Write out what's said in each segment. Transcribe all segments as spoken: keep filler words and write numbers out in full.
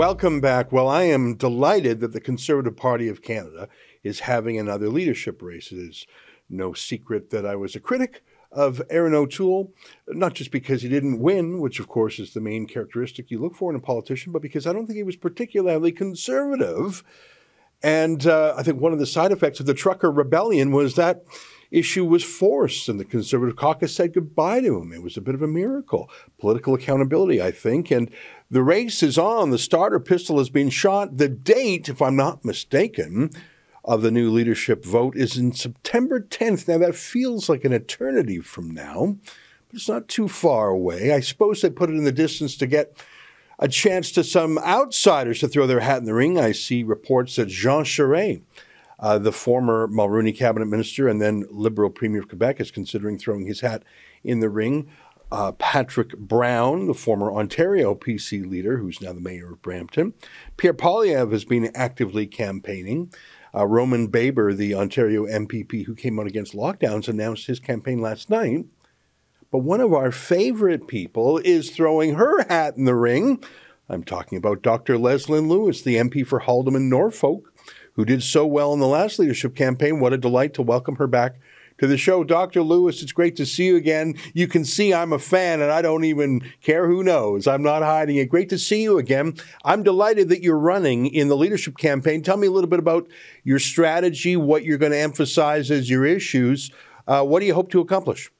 Welcome back. Well, I am delighted that the Conservative Party of Canada is having another leadership race. It is no secret that I was a critic of Erin O'Toole, not just because he didn't win, which of course is the main characteristic you look for in a politician, but because I don't think he was particularly conservative. And uh, I think one of the side effects of the trucker rebellion was that issue was forced, and the Conservative caucus said goodbye to him. It was a bit of a miracle. Political accountability, I think. And the race is on. The starter pistol has been shot. The date, if I'm not mistaken, of the new leadership vote is in September tenth. Now, that feels like an eternity from now, but it's not too far away. I suppose they put it in the distance to get a chance to some outsiders to throw their hat in the ring. I see reports that Jean Charest, uh, the former Mulroney cabinet minister and then Liberal Premier of Quebec, is considering throwing his hat in the ring. Uh, Patrick Brown, the former Ontario P C leader, who's now the mayor of Brampton. Pierre Polyev has been actively campaigning. Uh, Roman Baber, the Ontario M P P who came out against lockdowns, announced his campaign last night. But one of our favorite people is throwing her hat in the ring. I'm talking about Doctor Leslyn Lewis, the M P for Haldimand Norfolk, who did so well in the last leadership campaign. What a delight to welcome her back to the show. Doctor Lewis, it's great to see you again. You can see I'm a fan, and I don't even care who knows. I'm not hiding it. Great to see you again. I'm delighted that you're running in the leadership campaign. Tell me a little bit about your strategy, what you're going to emphasize as your issues. Uh, what do you hope to accomplish?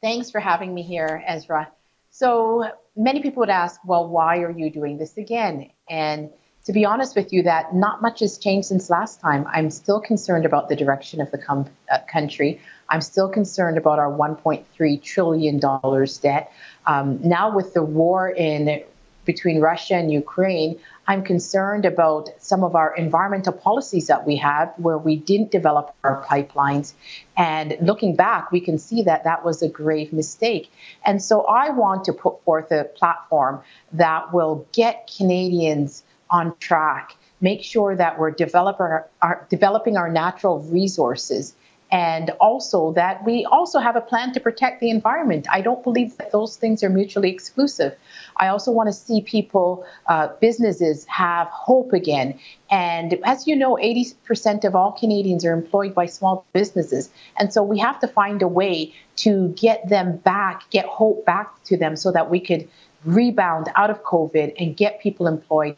Thanks for having me here, Ezra. So many people would ask, well, why are you doing this again? And to be honest with you, that not much has changed since last time. I'm still concerned about the direction of the com uh, country. I'm still concerned about our one point three trillion dollars debt. Um, now with the war in between Russia and Ukraine, I'm concerned about some of our environmental policies that we have where we didn't develop our pipelines. And looking back, we can see that that was a grave mistake. And so I want to put forth a platform that will get Canadians on track, make sure that we're developing our, our, developing our natural resources, and also that we also have a plan to protect the environment. I don't believe that those things are mutually exclusive. I also want to see people, uh, businesses have hope again. And as you know, eighty percent of all Canadians are employed by small businesses. And so we have to find a way to get them back, get hope back to them so that we could rebound out of COVID and get people employed,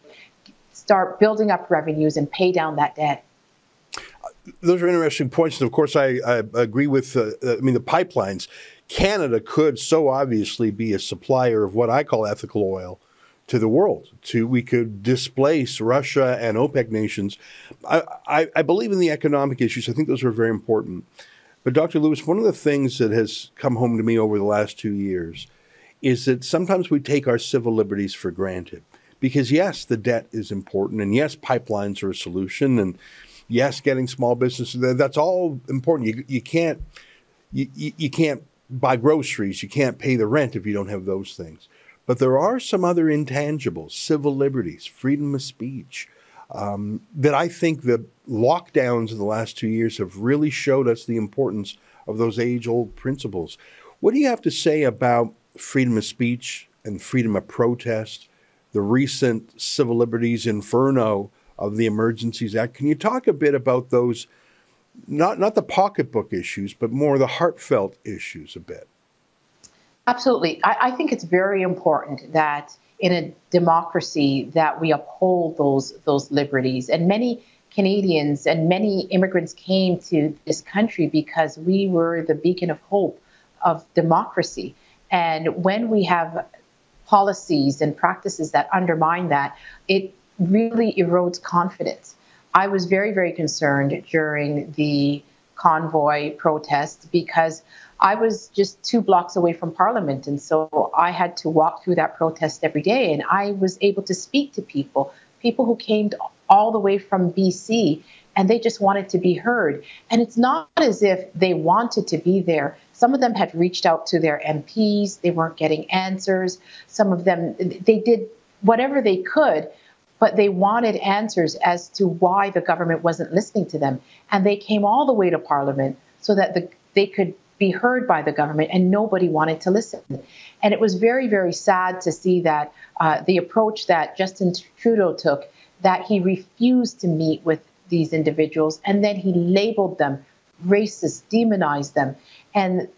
start building up revenues and pay down that debt. Those are interesting points. And of course, I, I agree with, uh, I mean, the pipelines. Canada could so obviously be a supplier of what I call ethical oil to the world. To, we could displace Russia and OPEC nations. I, I, I believe in the economic issues. I think those are very important. But Doctor Lewis, one of the things that has come home to me over the last two years is that sometimes we take our civil liberties for granted. Because yes, the debt is important, and yes, pipelines are a solution, and yes, getting small businesses, that's all important. You, you can't you, you can't buy groceries, you can't pay the rent if you don't have those things. But there are some other intangibles, civil liberties, freedom of speech, um, that I think the lockdowns of the last two years have really showed us the importance of those age-old principles. What do you have to say about freedom of speech and freedom of protest, the recent civil liberties inferno of the Emergencies Act? Can you talk a bit about those, not, not the pocketbook issues, but more the heartfelt issues a bit? Absolutely. I, I think it's very important that in a democracy that we uphold those, those liberties. And many Canadians and many immigrants came to this country because we were the beacon of hope of democracy. And when we have policies and practices that undermine that, it really erodes confidence. I was very, very concerned during the convoy protest because I was just two blocks away from Parliament. And so I had to walk through that protest every day. And I was able to speak to people, people who came all the way from B C, and they just wanted to be heard. And it's not as if they wanted to be there. Some of them had reached out to their M Ps. They weren't getting answers. Some of them, they did whatever they could, but they wanted answers as to why the government wasn't listening to them. And they came all the way to Parliament so that the, they could be heard by the government, and nobody wanted to listen. And it was very, very sad to see that uh, the approach that Justin Trudeau took, that he refused to meet with these individuals, and then he labeled them racist, demonized them. And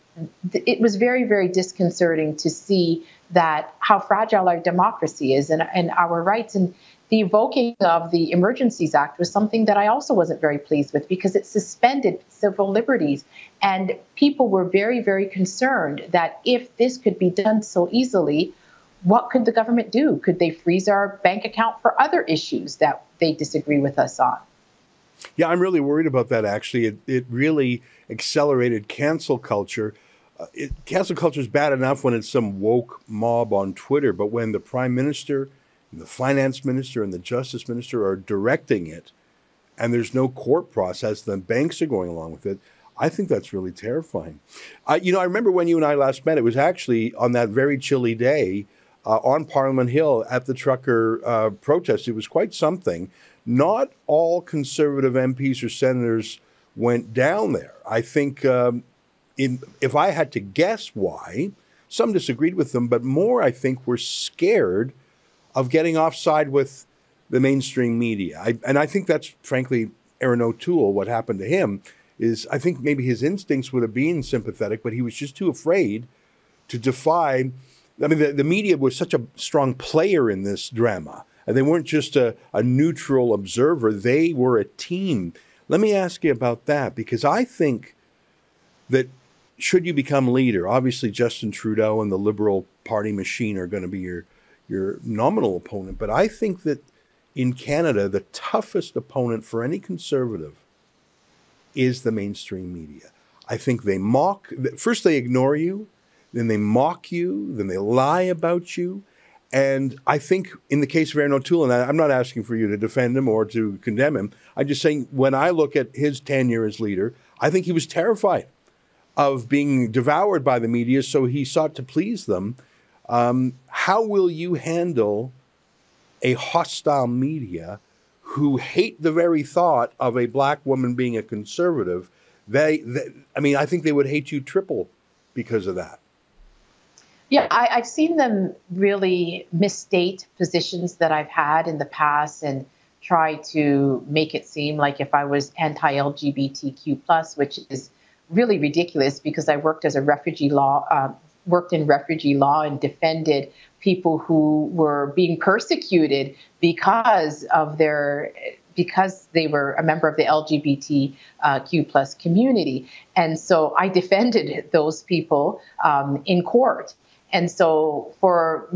th- it was very, very disconcerting to see that how fragile our democracy is and, and our rights. And the evoking of the Emergencies Act was something that I also wasn't very pleased with, because it suspended civil liberties. And people were very, very concerned that if this could be done so easily, what could the government do? Could they freeze our bank account for other issues that they disagree with us on? Yeah, I'm really worried about that, actually. It, it really accelerated cancel culture. Uh, it, cancel culture is bad enough when it's some woke mob on Twitter, but when the prime minister, the finance minister and the justice minister are directing it, and there's no court process, then banks are going along with it. I think that's really terrifying. Uh, you know, I remember when you and I last met, it was actually on that very chilly day uh, on Parliament Hill at the trucker uh, protest. It was quite something. Not all Conservative M Ps or senators went down there. I think um, in, if I had to guess why, some disagreed with them, but more, I think, were scared of getting offside with the mainstream media. I, and I think that's, frankly, Erin O'Toole, what happened to him, is I think maybe his instincts would have been sympathetic, but he was just too afraid to defy. I mean, the, the media was such a strong player in this drama, and they weren't just a, a neutral observer. They were a team. Let me ask you about that, because I think that should you become leader, obviously Justin Trudeau and the Liberal Party machine are going to be your your nominal opponent. But I think that in Canada, the toughest opponent for any Conservative is the mainstream media. I think they mock, first they ignore you, then they mock you, then they lie about you. And I think in the case of Erin O'Toole, and I, I'm not asking for you to defend him or to condemn him, I'm just saying when I look at his tenure as leader, I think he was terrified of being devoured by the media, so he sought to please them. Um, how will you handle a hostile media who hate the very thought of a black woman being a conservative? They, they I mean, I think they would hate you triple because of that. Yeah, I, I've seen them really misstate positions that I've had in the past and try to make it seem like if I was anti L G B T Q plus, which is really ridiculous because I worked as a refugee law um worked in refugee law and defended people who were being persecuted because of their, because they were a member of the L G B T Q plus community. And so I defended those people um, in court. And so for,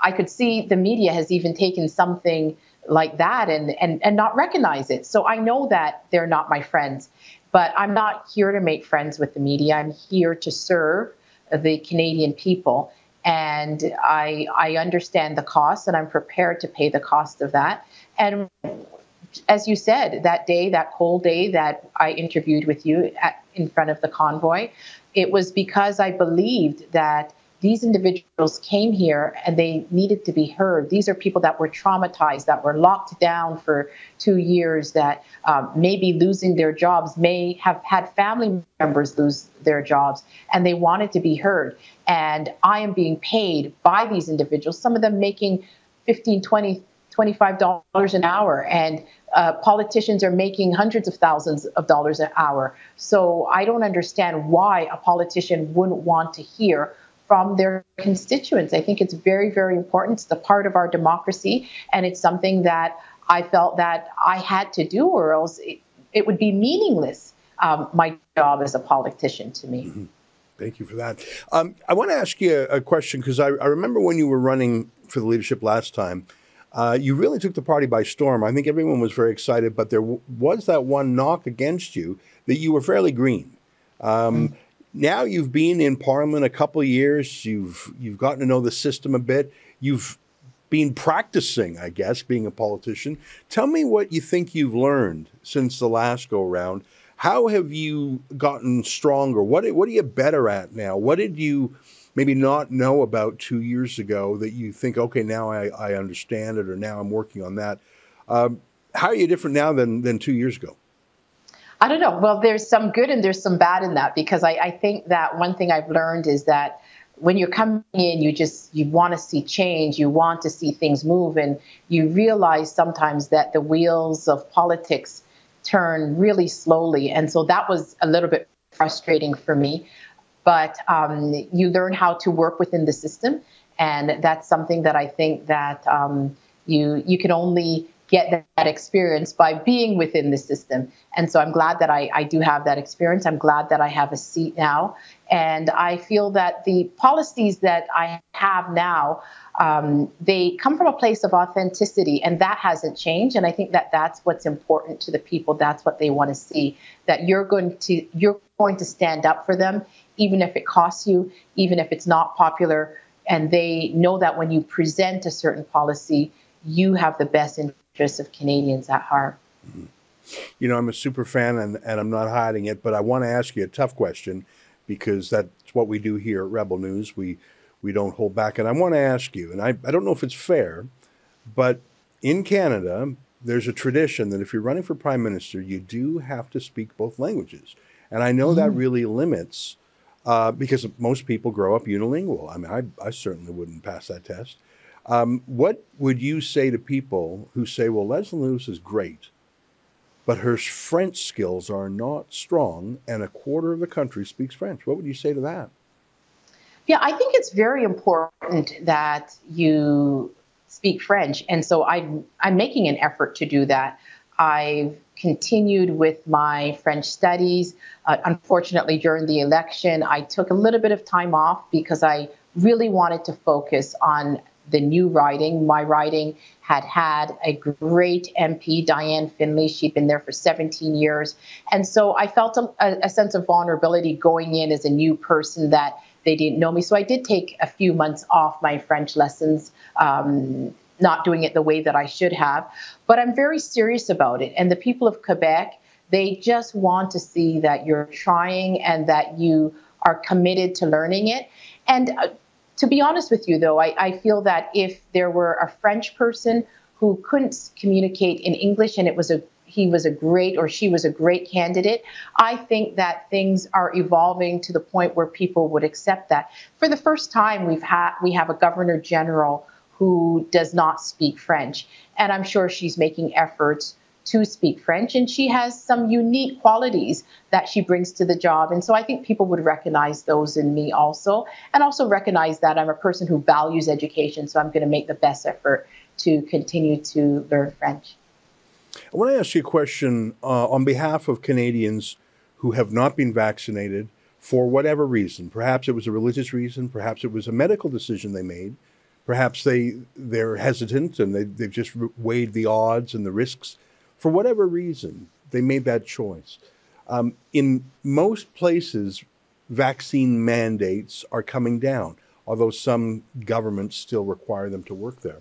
I could see the media has even taken something like that and, and, and not recognize it. So I know that they're not my friends, but I'm not here to make friends with the media. I'm here to serve the Canadian people. And I, I understand the cost, and I'm prepared to pay the cost of that. And as you said, that day, that cold day that I interviewed with you at, in front of the convoy, it was because I believed that these individuals came here and they needed to be heard. These are people that were traumatized, that were locked down for two years, that um, may be losing their jobs, may have had family members lose their jobs, and they wanted to be heard. And I am being paid by these individuals, some of them making fifteen, twenty, twenty-five dollars an hour, and uh, politicians are making hundreds of thousands of dollars an hour. So I don't understand why a politician wouldn't want to hear from their constituents. I think it's very, very important. It's the part of our democracy, and it's something that I felt that I had to do, or else it, it would be meaningless, um, my job as a politician to me. Mm-hmm. Thank you for that. Um, I want to ask you a, a question, because I, I remember when you were running for the leadership last time, uh, you really took the party by storm. I think everyone was very excited, but there w- was that one knock against you that you were fairly green. Um, mm-hmm. Now you've been in Parliament a couple of years. You've you've gotten to know the system a bit. You've been practicing, I guess, being a politician. Tell me what you think you've learned since the last go round. How have you gotten stronger? What what are you better at now? What did you maybe not know about two years ago that you think, okay, now I, I understand it, or now I'm working on that? Um, how are you different now than than two years ago? I don't know. Well, there's some good and there's some bad in that, because I, I think that one thing I've learned is that when you're coming in, you just, you want to see change, you want to see things move, and you realize sometimes that the wheels of politics turn really slowly. And so that was a little bit frustrating for me. But um, you learn how to work within the system, and that's something that I think that um, you you can only get that experience by being within the system. And so I'm glad that I, I do have that experience. I'm glad that I have a seat now. And I feel that the policies that I have now, um, they come from a place of authenticity, and that hasn't changed. And I think that that's what's important to the people. That's what they want to see, that you're going to, you're going to stand up for them, even if it costs you, even if it's not popular. And they know that when you present a certain policy, you have the best interest of Canadians at heart. Mm-hmm. You know, I'm a super fan, and, and I'm not hiding it, but I want to ask you a tough question, because that's what we do here at Rebel News. We we don't hold back. And I want to ask you, and I, I don't know if it's fair, but in Canada, there's a tradition that if you're running for prime minister, you do have to speak both languages. And I know mm-hmm. that really limits, uh, because most people grow up unilingual. I mean, I, I certainly wouldn't pass that test. Um, what would you say to people who say, well, Leslyn Lewis is great, but her French skills are not strong, and a quarter of the country speaks French? What would you say to that? Yeah, I think it's very important that you speak French. And so I'm, I'm making an effort to do that. I've continued with my French studies. Uh, unfortunately, during the election, I took a little bit of time off because I really wanted to focus on the new riding. My riding had had a great M P, Diane Finley. She'd been there for seventeen years. And so I felt a, a sense of vulnerability going in as a new person, that they didn't know me. So I did take a few months off my French lessons, um, not doing it the way that I should have. But I'm very serious about it. And the people of Quebec, they just want to see that you're trying and that you are committed to learning it. And uh, to be honest with you, though, I, I feel that if there were a French person who couldn't communicate in English, and it was a he was a great or she was a great candidate, I think that things are evolving to the point where people would accept that. For the first time, we've had we have a governor general who does not speak French, and I'm sure she's making efforts to speak French, and she has some unique qualities that she brings to the job. And so I think people would recognize those in me also, and also recognize that I'm a person who values education, so I'm going to make the best effort to continue to learn French. I want to ask you a question uh, on behalf of Canadians who have not been vaccinated for whatever reason. Perhaps it was a religious reason, perhaps it was a medical decision they made, perhaps they, they're hesitant and they, they've just weighed the odds and the risks. For whatever reason, they made that choice. Um, in most places, vaccine mandates are coming down, although some governments still require them to work there.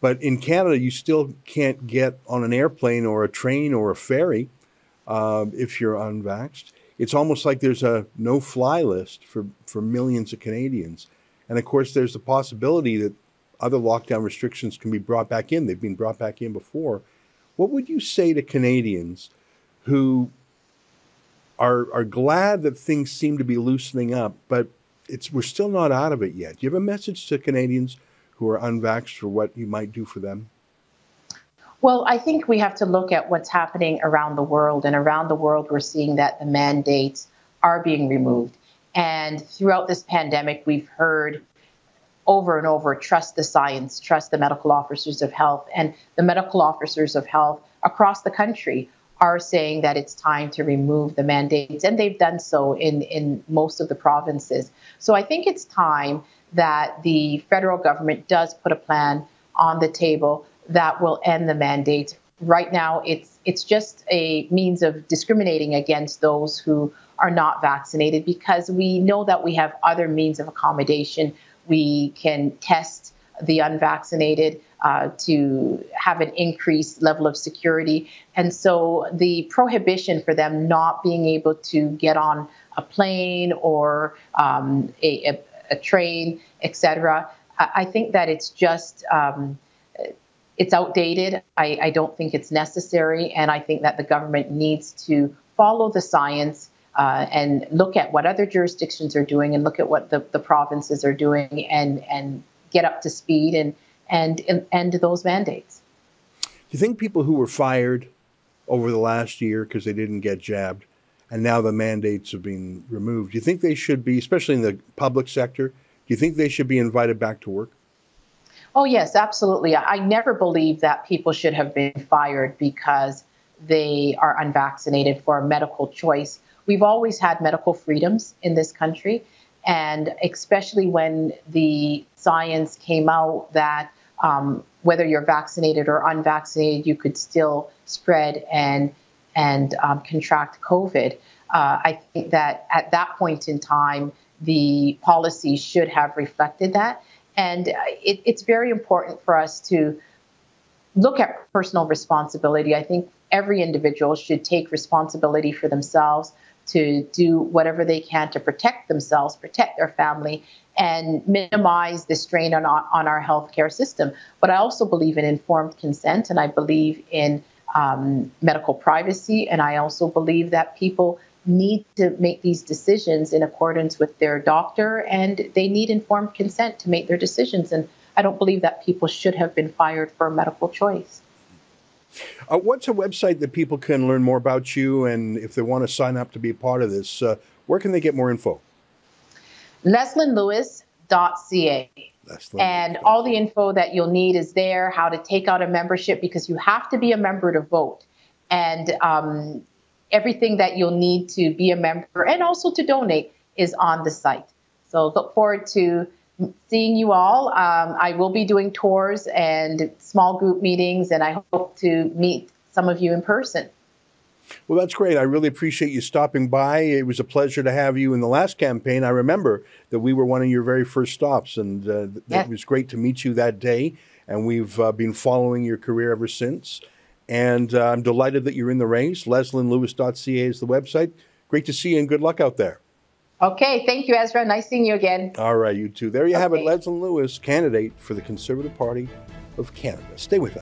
But in Canada, you still can't get on an airplane or a train or a ferry uh, if you're unvaxxed. It's almost like there's a no-fly list for, for millions of Canadians. And of course, there's the possibility that other lockdown restrictions can be brought back in. They've been brought back in before. What would you say to Canadians who are, are glad that things seem to be loosening up, but it's, we're still not out of it yet? Do you have a message to Canadians who are unvaxxed for what you might do for them? Well, I think we have to look at what's happening around the world. And around the world, we're seeing that the mandates are being removed. And throughout this pandemic, we've heard over and over, trust the science, trust the medical officers of health. And the medical officers of health across the country are saying that it's time to remove the mandates, and they've done so in, in most of the provinces. So I think it's time that the federal government does put a plan on the table that will end the mandates. Right now, it's it's just a means of discriminating against those who are not vaccinated, because we know that we have other means of accommodation. We can test the unvaccinated uh, to have an increased level of security. And so the prohibition for them not being able to get on a plane or um, a, a, a train, et cetera, I think that it's just, um, it's outdated. I, I don't think it's necessary. And I think that the government needs to follow the science uh, and look at what other jurisdictions are doing and look at what the, the provinces are doing and, and get up to speed and, and, and end those mandates. Do you think people who were fired over the last year because they didn't get jabbed and now the mandates have been removed, do you think they should be, especially in the public sector, do you think they should be invited back to work? Oh, yes, absolutely. I never believed that people should have been fired because they are unvaccinated for a medical choice. We've always had medical freedoms in this country, and especially when the science came out that um, whether you're vaccinated or unvaccinated, you could still spread and, and um, contract COVID. Uh, I think that at that point in time, the policy should have reflected that. And it, it's very important for us to look at personal responsibility. I think every individual should take responsibility for themselves to do whatever they can to protect themselves, protect their family, and minimize the strain on, on our healthcare system. But I also believe in informed consent, and I believe in um, medical privacy, and I also believe that people need to make these decisions in accordance with their doctor, and they need informed consent to make their decisions. And I don't believe that people should have been fired for a medical choice. Uh, what's a website that people can learn more about you? And if they want to sign up to be part of this, uh, where can they get more info? Leslyn Lewis dot C A. And all the info that you'll need is there, how to take out a membership, because you have to be a member to vote. And, um, everything that you'll need to be a member and also to donate is on the site. So look forward to seeing you all. Um, I will be doing tours and small group meetings, and I hope to meet some of you in person. Well, that's great. I really appreciate you stopping by. It was a pleasure to have you in the last campaign. I remember that we were one of your very first stops, and uh, yes. It was great to meet you that day. And we've uh, been following your career ever since. And uh, I'm delighted that you're in the race. Leslyn Lewis dot C A is the website. Great to see you and good luck out there. Okay. Thank you, Ezra. Nice seeing you again. All right, you too. There you okay. have it. Leslyn Lewis, candidate for the Conservative Party of Canada. Stay with us.